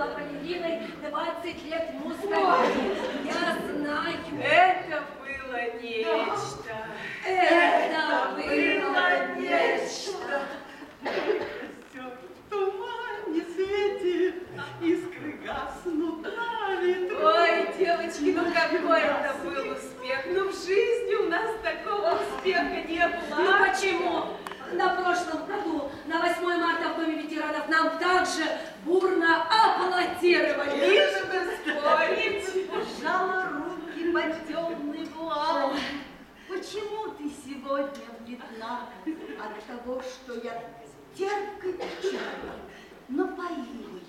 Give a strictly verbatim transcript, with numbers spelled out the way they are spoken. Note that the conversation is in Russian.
была балериной двадцать лет в Мустанге. Я знаю. Это было нечто. Это было нечто. Все в тумане светит, искры гаснут на ветру. Ой, девочки, ну какой это был успех. Ну в жизни у нас такого успеха не было. Ну почему? На прошлом году, на восьмое марта в Доме ветеранов нам также бурно аплодировали. Лишь бы спорить. Пожала руки поддемный буал. Почему ты сегодня бледна? От того, что я терпкой печалью напоила